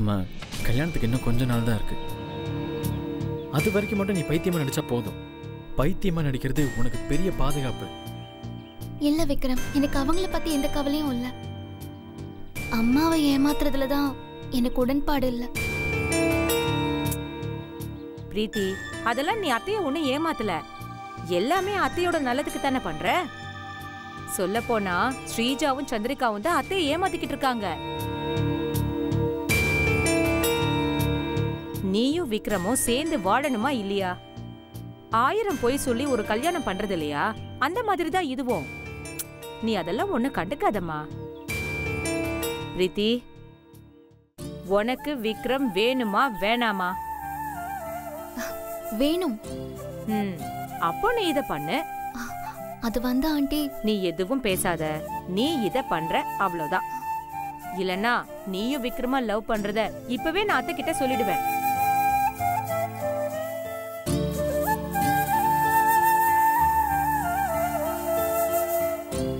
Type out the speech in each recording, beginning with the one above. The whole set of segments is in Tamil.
நம்ம கல்யாணத்துக்கு இன்னும் கொஞ்ச நாள் தான் இருக்குது. அது வரைக்கும் மட்டும் நீ பைத்தியமாக நடித்தா போதும். பைத்தியமாக நடிக்கிறது உனக்கு பெரிய பாதுகாப்பு. இல்லை விக்ரம், எனக்கு அவங்கள பற்றி எந்த கவலையும் இல்லை. அம்மாவை ஏமாத்துறதுல தான் எனக்கு உடன்பாடு இல்லை. பிரீத்தி, அதெல்லாம் நீ அத்தையை ஒன்றும் ஏமாத்தல. எல்லாமே அத்தையோட நல்லதுக்கு தானே பண்ற. சொல்ல போனா ஸ்ரீஜாவும் சந்திரிகாவும் தான் அத்தையை ஏமாத்திக்கிட்டு இருக்காங்க. நீயும் விக்ரமும் சேர்ந்து வாழணுமா இல்லையா? 1000 போய் சொல்லி ஒரு கல்யாணம் பண்றது இல்லையா, அந்த மாதிரி தான் இதுவும். நீ அதெல்லாம் ஒன்னும் கண்டுக்காதம்மா. பிரீத்தி, உனக்கு விக்ரம் வேணுமா வேணாமா? வேணும். அப்போ நீ இத பண்ணு. அது வந்து ஆண்டி, நீ எதுவும் பேசாத. நீ இத பண்ற அவ்வளவுதான். இல்லனா நீயும் விக்ரமா லவ் பண்றத இப்பவே நான் அத்தை கிட்ட சொல்லிடுவேன்.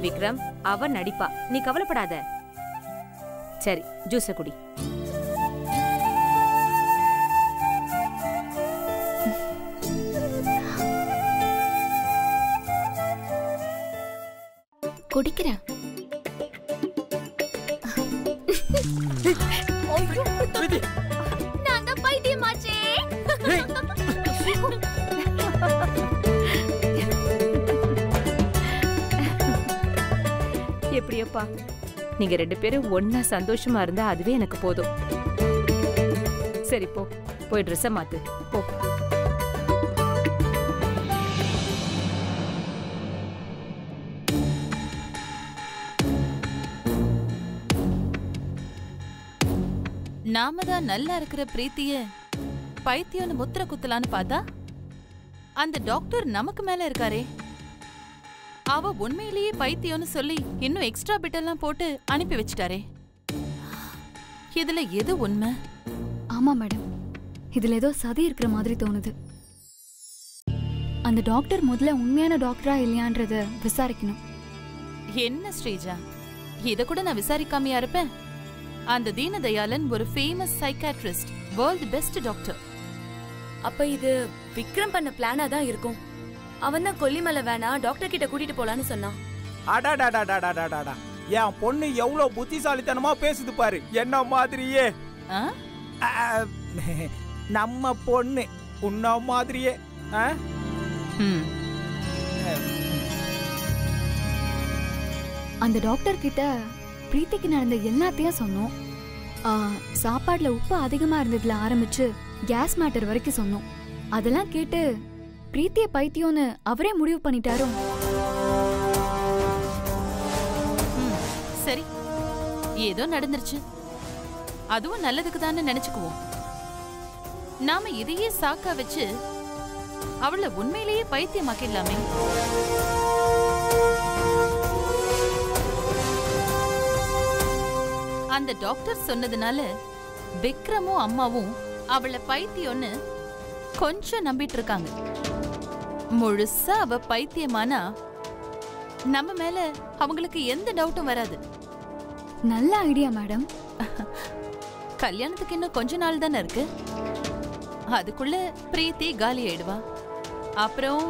விக்ரம் அவ நடிப்பா, நீ கவலைப்படாத. சரி, ஜூஸ குடி. குடிக்கிறேன். எப்படியப்பா நீங்க 2 பேரும் ஒன்னா சந்தோஷமா இருந்தா அதுவே எனக்கு போதும். சரி போ, போய் ட்ரெஸ் மாத்து போ. நாம தான் நல்லா இருக்கிற பிரீத்திய பைத்தியம்னு முத்திர குத்தலான்னு பார்த்தா அந்த டாக்டர் நமக்கு மேல இருக்காரே. அவ உண்மையிலேயே பைத்தியம்னு சொல்லி இன்னும் எக்ஸ்ட்ரா பிட்டெல்லாம் போட்டு அனுப்பி வச்சிட்டாரே. இதுல எது உண்மை? ஆமா மேடம், இதுல ஏதோ சதி இருக்கிற மாதிரி தோணுது. அந்த டாக்டர் முதல்ல உண்மையான டாக்டரா இல்லையான்றத விசாரிக்கணும். என்ன ஸ்ரீஜா, இத கூட நான் விசாரிக்காமையா இருப்பேன்? அந்த தீனதயாளன் ஒரு famous psychiatrist, world best doctor. அப்ப இது விக்ரம் பண்ண பிளானா தான் இருக்கும். அவன் தான் கொல்லிமலை வேணா டாக்டர் கிட்ட கூட்டிட்டு போலான்னு சொன்னான். அடடடடடடடா, என் பொண்ணு எவ்வளவு புத்திசாலித்தனமா பேசுது பாரு. என்ன மாதிரியே நம்ம பொண்ணு உன்ன மாதிரியே. அந்த டாக்டர் கிட்ட பிரீத்திக்கு நடந்த எல்லாத்தையும் சொன்னோம். சாப்பாடுல உப்பு அதிகமா இருந்ததுல ஆரம்பிச்சு கேஸ் மேட்டர் வரைக்கும் சொன்னோம். அதெல்லாம் கேட்டு பிரீத்திய பைத்தியம்னு அவரே முடிவு பண்ணிட்டாரோ? சரி, ஏதோ நடந்துருச்சு, அதுவும் நல்லதுக்கு தானே நினைச்சுக்குவோம். நாம இதையே சாக்கா வச்சு அவளை உண்மையிலேயே பைத்தியமாக்கிடலாமே. அந்த டாக்டர் சொன்னதுனால விக்ரமும் அம்மாவும் அவளை பைத்தியம்னு கொஞ்சம் நம்பிட்டு இருக்காங்க. முழுசா அவ பைத்தியமானா நம்ம மேல அவங்களுக்கு எந்த டவுட்டும் வராது. நல்ல ஐடியா மேடம். கல்யாணத்துக்கு இன்னும் கொஞ்ச நாள் தானே இருக்கு. அதுக்குள்ள பிரீத்தி காலி ஆயிடுவா. அப்புறம்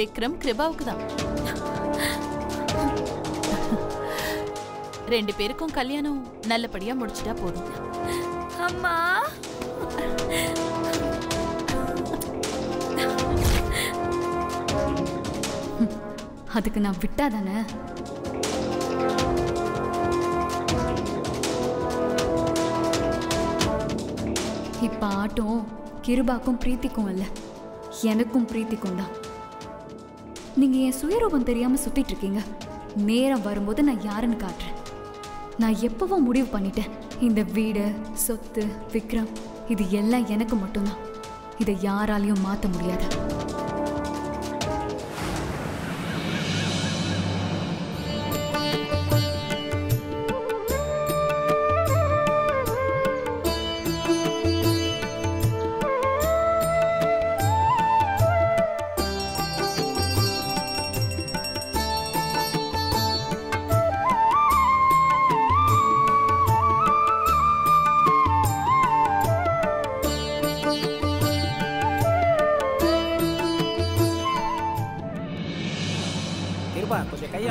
விக்ரம் கிருபாவுக்கு தான். 2 பேருக்கும் கல்யாணம் நல்லபடியா முடிச்சிட்டா போதும். அம்மா, அதுக்கு நான் விட்டாதானே. இப்ப ஆட்டம் கிருபாக்கும் பிரீத்திக்கும் இல்ல, எனக்கும் பிரீத்திக்கும் தான். நீங்க என் சுயரூபம் தெரியாம சுத்திட்டு இருக்கீங்க. நேரம் வரும்போது நான் யாருன்னு காட்டுறேன். நான் எப்பவும் முடிவு பண்ணிட்டேன், இந்த வீடு, சொத்து, விக்ரம், இது எல்லாம் எனக்கு மட்டும்தான். இதை யாராலையும் மாற்ற முடியாது.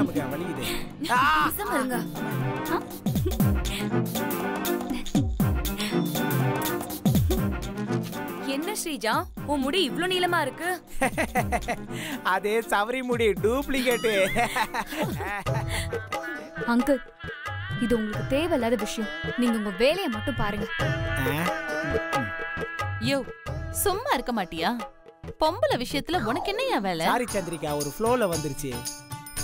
நமக்கு வலிக்குது. என்ன ஸ்ரீஜா, உன் முடி இவ்ளோ நீளமா இருக்கு? அதே சவரி முடி, டூப்ளிகேட். அங்கிள், இது உங்களுக்கு தேவையில்லாத விஷயம். நீங்க உங்க வேலையை மட்டும் பாருங்க. யோ, சும்மா இருக்க மாட்டியா? பொம்பளை விஷயத்துல உனக்கு என்னையா வேலை? சாரி சந்திரிகா, ஒரு ஃப்ளோல வந்துருச்சு.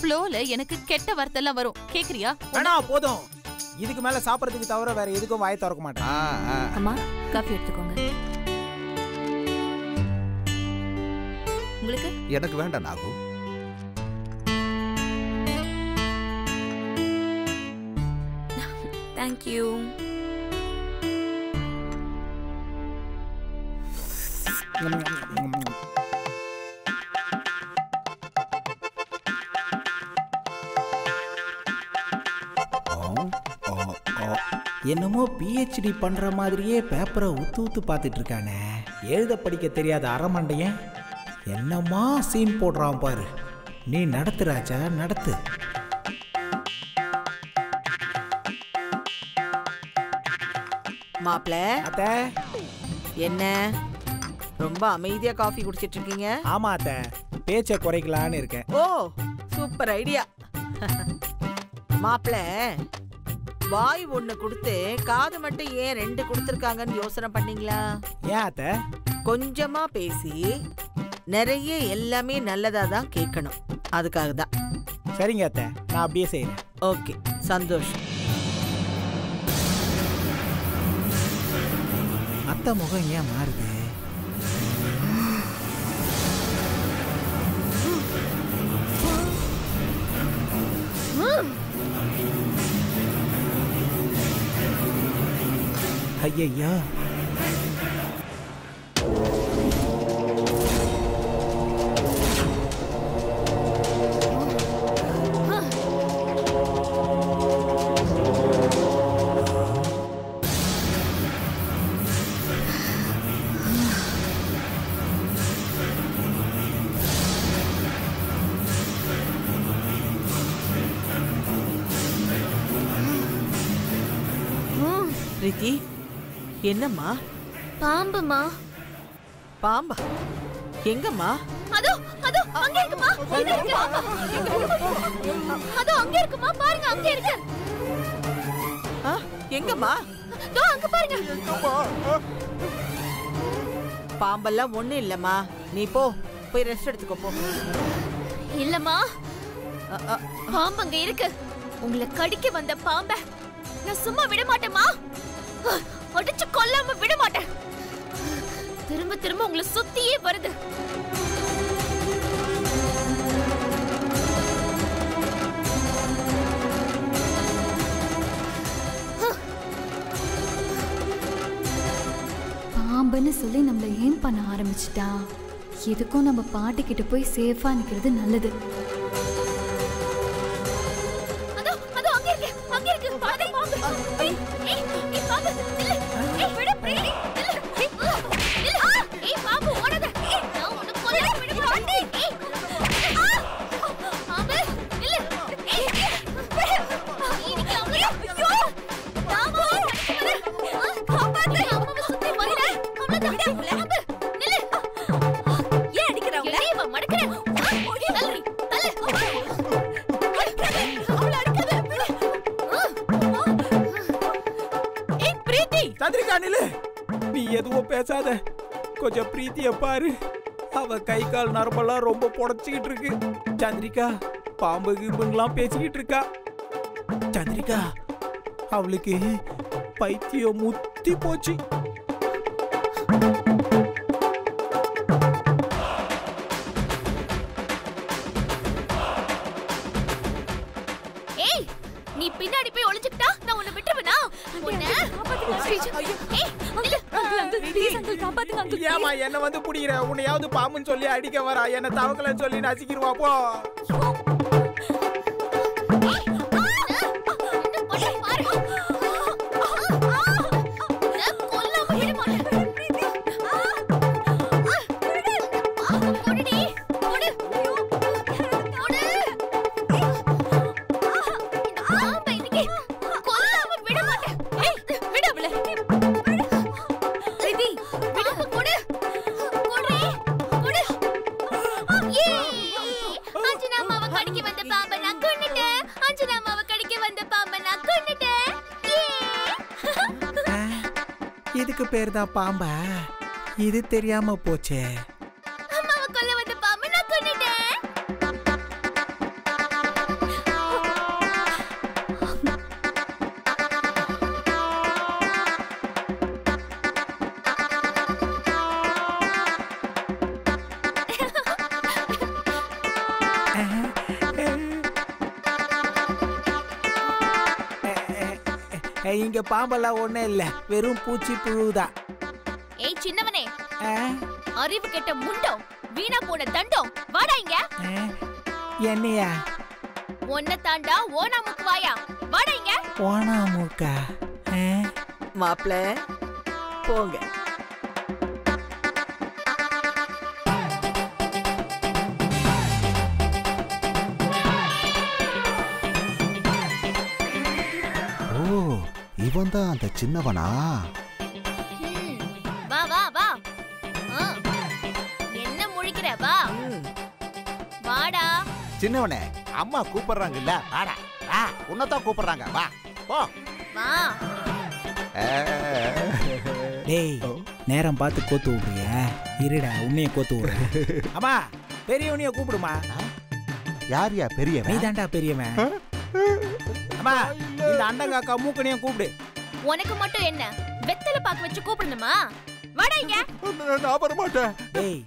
ஃப்ளோல எனக்கு கெட்ட வார்த்தை எல்லாம் வரும், கேக்குறியா? அண்ணா போதும், இதுக்கு மேல சாப்பிடுறதுக்கு தவிர வேற எதுக்கும் வாயை திறக்க மாட்டேன். அம்மா, காஃபி எடுத்துக்கோங்க. உங்களுக்கு? எனக்கு வேண்டாம் நாகு. Thank you. என்னமோ பிஹெச்டி பண்ற மாதிரியே பேப்பரை ஊத்து ஊத்து பார்த்துட்டு இருக்கானே. எழுத படிக்க தெரியாத அரமண்டையன் என்னமா சீன் போடுறான் பாரு. நீ நடத்து ராஜா, நடத்து. மாப்ள அத்தை, என்ன ரொம்ப அமைதியா காஃபி குடிச்சிட்டு இருக்கீங்க? ஆமா அத்தை, பேச்சை குறைக்கலான்னு இருக்கேன். ஓ, சூப்பர் ஐடியா. மாப்ள, வாய் ஒண்ணு கொடுத்து காது மட்டும் ஏன் ரெண்டு கொடுத்துருக்காங்கன்னு யோசனை பண்ணீங்களா? ஏன் அத்தை? கொஞ்சமா பேசி நிறைய எல்லாமே நல்லதா தான் கேட்கணும், அதுக்காக தான். சரிங்க அத்தை, நான் அப்படியே செய்யறேன். ஓகே, சந்தோஷம். அத்தை முகம் ஏன் மாறுது? ஐயா, பிரீத்தி, என்னம்மா? பாம்புமா? பாம்பா? எங்கம்மா? அதோ அதோ அங்க இருக்குமா? இது இருக்கு பாம்பா. அதோ அங்க இருக்குமா? பாருங்க, அங்க இருக்கு. ஆ, எங்கம்மா? அதோ அங்க பாருங்க. பாம்பெல்லாம் ஒண்ணு இல்லம்மா, நீ போ, போய் ரெஸ்ட் எடுத்துக்கோ போ. இல்லம்மா, பாம்பு அங்க இருக்கு. உங்களை கடிக்க வந்த பாம்பை நான் சும்மா விட மாட்டேமா. அடிச்சு கொல்லாம விட மாட்டேன். திரும்ப திரும்ப உங்களை சுத்தியே வருது. பாம்புன்னு சொல்லி நம்மள ஏன் பண்ண ஆரம்பிச்சுட்டா? எதுக்கும் நம்ம பாட்டிக்கிட்ட போய் சேஃபா நிக்கிறது நல்லது. நீ எதுவும் பேசாத, கொஞ்சம் பிரீத்திய பாரு. அவ கை கால் நரம்பெல்லாம் ரொம்ப புடச்சிக்கிட்டு இருக்கு. சந்திரிகா பாம்பு கீம்புங்கெல்லாம் பேசிக்கிட்டு இருக்கா. சந்திரிகா, அவளுக்கு பைத்தியம் முத்தி போச்சு. ஏமா என்ன வந்து புடிக்கிற? உன்னையாவது பாம்புன்னு சொல்லி அடிக்க வரா, என்ன தவக்கலன்னு சொல்லி நசிக்கிடுவா போ. இதுக்கு பேர் தான் பாம்பா? இது தெரியாம போச்சே. இங்க பாம்பெல்லாம் ஒண்ணே இல்ல, வெறும் பூச்சி புழுதான். ஏய் சின்னவனே, அறிவு கெட்ட முண்டம், வீணா போன தண்டம், வாடா இங்க. என்னையா? ஒன்ன தாண்டா ஓனா முக்கு வாயா, வாடா இங்க. ஓனா முக்கா? மாப்ள போங்க. இவன் தான் அந்த சின்னவனா? வா வா வா, என்ன முழிக்கிற? வா வாடா சின்னவனே, அம்மா கூப்பிடுறாங்கல்ல, வாடா வா. உன்னதான் கூப்பிடுறாங்க, வா போ வா. டேய் நேரம் பார்த்து கோத்து விடுறியா? இருடா உன்னைய கோத்து விடுற. அம்மா பெரியவனைய கூப்பிடுமா. யார் யா பெரியவன்? நீதான்டா பெரியவன். அம்மா இந்த அண்ணங்க அக்கா மூக்கனைய கூப்பிடு. உனக்கு மட்டும் என்ன வெத்தல பாக்க வச்சு கூப்பிடணுமா? வாடா இங்க. நான் வர மாட்டேன். டேய்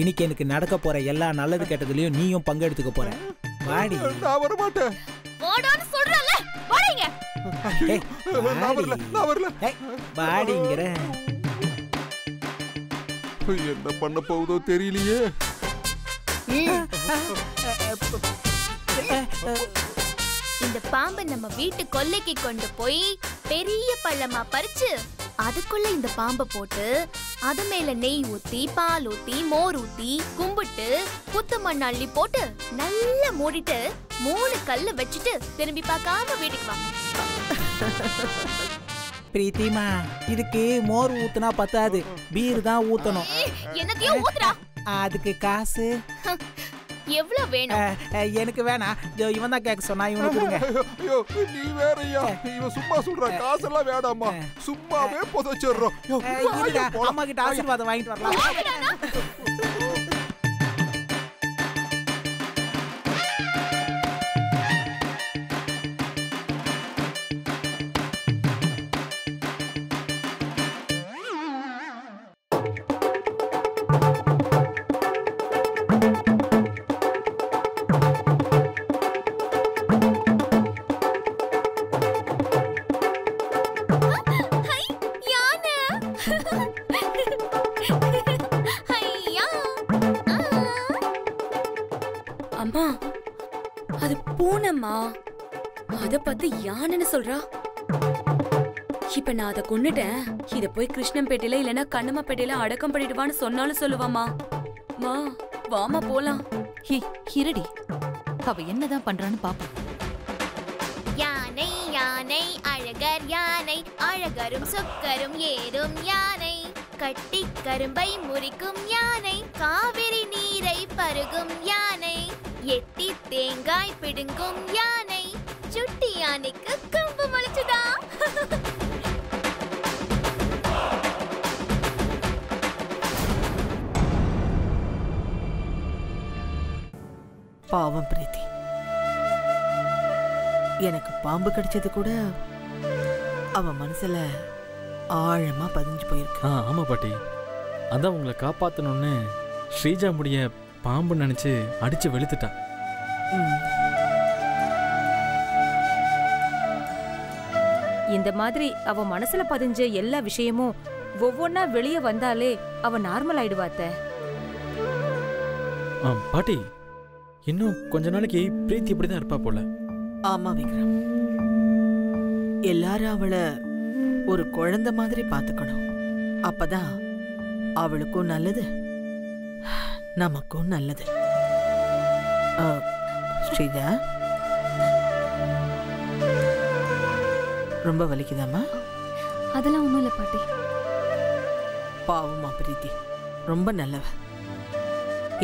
இன்னைக்கு எனக்கு நடக்க போற எல்லா நல்லது கெட்டதுலயும் நீயும் பங்கு எடுத்துக்க போற. வாடி. நான் வர மாட்டேன். போடான்னு சொல்றல. வாடா இங்க. டேய் நான் வரல, நான் வரல. டேய் வாடிங்கற. என்ன பண்ண போகுதோ தெரியலையே. இந்த பாம்பை நம்ம வீட்டு கொல்லைக்கு கொண்டு போய் பெரிய பழமா பறிச்சு அதுக்குள்ள இந்த பாம்பை போட்டு அது மேல நெய் ஊத்தி பால் ஊத்தி மோர் ஊத்தி கும்பிட்டு குத்து மண்ணள்ளி போட்டு நல்லா மூடிட்டு 3 கல்லு வச்சுட்டு திரும்பி பார்க்காம வீட்டுக்கு வா. பிரீத்திமா, இதுக்கு மோர் ஊத்துனா பத்தாது, பீர் தான் ஊத்தணும். எனக்கே ஊத்துறா. அதுக்கு காசு எவ்வளவு வேணும்? எனக்கு வேணாம். இவன் தான் கேட்க சொன்னா இவனுக்கு கொடுங்க. ஐயோ நீ வேறயா, இவன் சும்மா சொல்ற. காசெல்லாம் வேடாமா, சும்மாவே புதைச்சிடுறோம். அம்மா கிட்ட ஆசீர்வாதம் வாங்கிட்டு வரலாம். அம்மா அது பூனைமா, அத பத்தி யானைன்னு சொல்றா. இப்ப நான் அதை கொன்னுட்டேன், இத போய் கிருஷ்ணம்பேட்டையில இல்லன்னா கண்ணம்மப்பேட்டையில அடக்கம் பண்ணிடுவான்னு சொன்னாலும் சொல்லுவாமா. மா வாமா போலாம். ஹிரடி அவ என்னதான் பண்றான்னு பாப்பா. யானை யானை அழகர் யானை, அழகரும் சொக்கரும் ஏறும் யானை, கட்டி கரும்பை முறிக்கும் யானை, காவிரி நீரை பருகும் யானை, எட்டி தேங்காய் பிடுங்கும் யானை, சுட்டி யானைக்கு கம்பு முளைச்சுதா. பாவம் பிரீத்தி, எனக்கு பாம்பு கடிச்சது கூட அவ மனசுல ஆழமா பதிஞ்சு போயிருக்கு. ஆமா பாட்டி, அதான் உங்களை காப்பாத்தணும்னு ஸ்ரீஜா முடிய பாம்பு நினைச்சு அடிச்சு வெளுத்துட்டா. இந்த மாதிரி அவ மனசுல பதிஞ்ச எல்லா விஷயமும் ஒவ்வொன்னா வெளியே வந்தாலே அவ நார்மல் ஆயிடுவாத்த. பாட்டி இன்னும் கொஞ்ச நாளைக்கு பிரீத்தி இப்படிதான் இருப்பா போல. ஆமா விக்ரம், எல்லாரும் அவளை ஒரு குழந்தை மாதிரி பார்த்துக்கணும். அப்பதான் அவளுக்கும் நல்லது, நமக்கும் நல்லது. ஸ்ரீதா ரொம்ப வலிக்குதாமா? அதெல்லாம் ஒன்றும் இல்லை பாட்டி. பாவமா பிரீத்தி, ரொம்ப நல்லவ.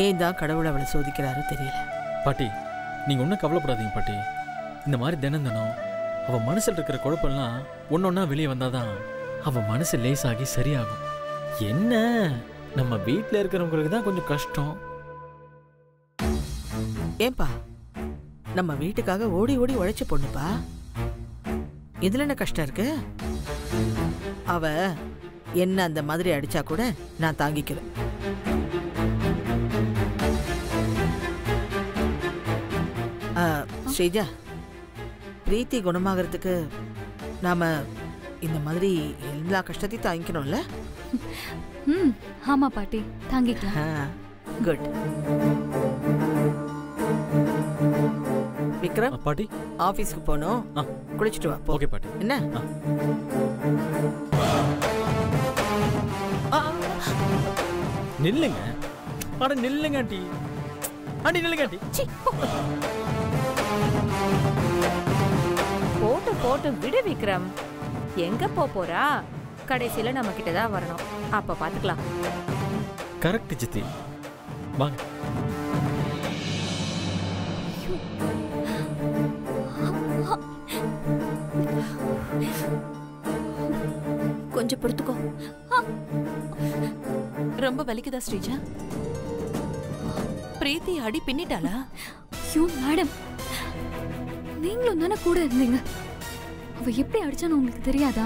ஏன் தான் கடவுளை அவளை சோதிக்கிறாரோ தெரியல. பாட்டி நீங்கள் ஒன்றும் கவலைப்படாதீங்க பாட்டி. இந்த மாதிரி தினம் தினம் அவள் மனசில் இருக்கிற குழப்பம்லாம் ஒன்னொன்னா வெளியே வந்தால் தான் அவன் மனசு லேசாகி சரியாகும். என்ன நம்ம வீட்டில் இருக்கிறவங்களுக்கு தான் கொஞ்சம் கஷ்டம். ஏன்பா நம்ம வீட்டுக்காக ஓடி ஓடி உழைச்சி பொண்ணுப்பா, இதுல என்ன கஷ்டம் இருக்கு? அவ என்ன அந்த மாதிரி அடிச்சா கூட நான் தாங்கிக்கிறேன். ஸ்ரீஜா, பிரீத்தி குணமாகறதுக்கு நாம இந்த மாதிரி எல்லா கஷ்டத்தையும் தாங்கிக்கணும்ல? ஆமா பாட்டி, தாங்கிக்கலாம். குட். விக்ரம் பாட்டி, ஆபீஸ்க்கு போனும், குளிச்சிட்டு வா. ஓகே பாட்டி. என்ன? நில்லுங்க. அட நில்லுங்க ஆண்டி, அடி நில்லுங்க ஆண்டி. போட்டு போட்டு விடு விக்ரம். எங்க போறா? கடைசியில நம்ம கிட்ட தான் வரணும், அப்ப பாத்துக்கலாம். கரெக்ட் ஜிதி, வாங்க. கொஞ்சம் பொறுத்துக்கோ, ரொம்ப வலிக்குதா ஸ்ரீஜா? பிரீத்தி அடி பின்னிட்டாளா? ஐயோ மேடம், நீங்களும் தானே கூட இருந்தீங்க, அவ எப்படி அடிச்சான்னு உங்களுக்கு தெரியாதா?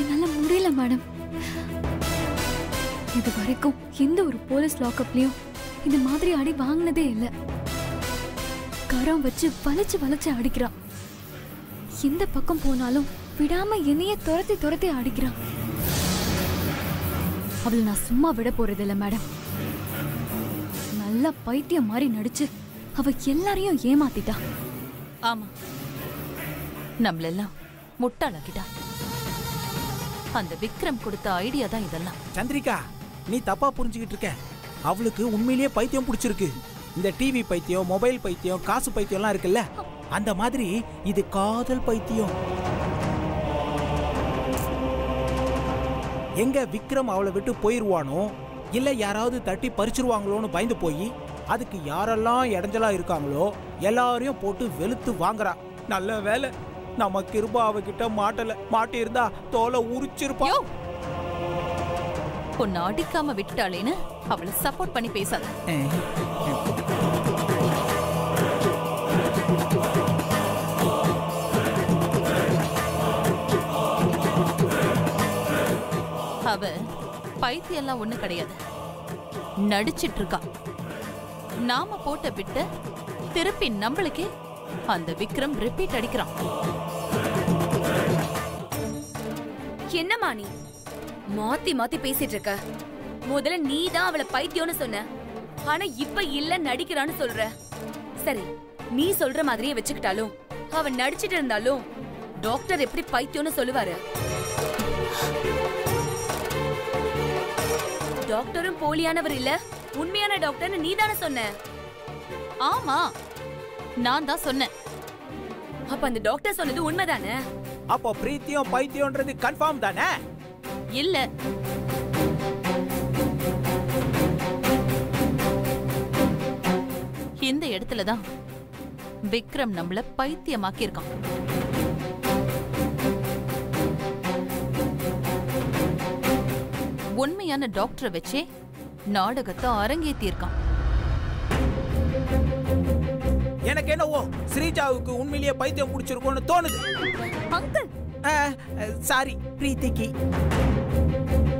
என்னால முடியல மேடம். இது வரைக்கும் எந்த ஒரு போலீஸ் லாக்அப்லயும் இந்த மாதிரி அடி வாங்கினதே இல்லை. கரம் வச்சு வளைச்சு வளைச்சு அடிக்கிறான். எந்த பக்கம் போனாலும் விடாம என்னைய துரத்தி துரத்தி அடிக்கிறான். அவளை நான் சும்மா விட போறது இல்லை மேடம். நல்லா பைத்தியம் மாதிரி நடிச்சு அவ எல்லாரையும் ஏமாத்திட்டா. ஆமா, நம்மளெல்லாம் முட்டாளாக்கிட்டா. அந்த விக்ரம் கொடுத்த ஐடியா தான் இதெல்லாம். சந்திரிகா, நீ தப்பா புரிஞ்சுக்கிட்டு இருக்க. அவளுக்கு உண்மையிலேயே பைத்தியம் பிடிச்சிருக்கு. இந்த டிவி பைத்தியம், மொபைல் பைத்தியம், காசு பைத்தியம்லாம் இருக்குல்ல, அந்த மாதிரி இது காதல் பைத்தியம். எங்க விக்ரம் அவளை விட்டு போயிடுவானோ இல்லை யாராவது தட்டி பறிச்சிருவாங்களோன்னு பயந்து போய் அதுக்கு யாரெல்லாம் இடைஞ்சலா இருக்காங்களோ எல்லாரையும் போட்டு வெளுத்து வாங்குறா. நல்ல வேலை நம்ம கிருபா அவகிட்ட மாட்டல. மாட்டிருந்தா தோலை உரிச்சிருப்பா. பொண்ணு அடிக்காம விட்டுட்டாளேன்னு அவளை சப்போர்ட் பண்ணி பேசாத. அவ பைத்தியெல்லாம் ஒண்ணு கிடையாது, நடிச்சிட்டு இருக்கா. நாம போட்ட விட்டு திருப்பி நம்மளுக்கே அந்த விக்ரம் ரிப்பீட் அடிக்கிறான். என்னமா நீ மாத்தி மாத்தி பேசிட்டு இருக்க? முதல்ல நீ தான் அவளை பைத்தியம்னு சொன்ன, ஆனா இப்ப இல்ல நடிக்கிறான்னு சொல்ற. சரி, நீ சொல்ற மாதிரியே வச்சுக்கிட்டாலும் அவ நடிச்சிட்டு இருந்தாலும் டாக்டர் எப்படி பைத்தியம்னு சொல்லுவாரு? டாக்டரும் போலியானவர் இல்ல, உண்மையான டாக்டர்னு நீ தானே சொன்ன? ஆமா, நான் தான் சொன்னேன். அப்ப அந்த டாக்டர் சொன்னது உண்மைதானே? அப்ப பிரீத்தியம் பைத்தியம்ன்றது கன்ஃபார்ம் தானே? இல்ல, இந்த இடத்துலதான் விக்ரம் நம்மள பைத்தியமாக்கி இருக்கான். உண்மையான டாக்டரை வச்சே நாடகத்தை அரங்கேற்றிருக்கான். எனக்கு என்னவோ ஸ்ரீஜாவுக்கு உண்மையிலேயே பைத்தியம் பிடிச்சிருக்கோன்னு தோணுது. Uncle sorry, பிரீத்திக்கு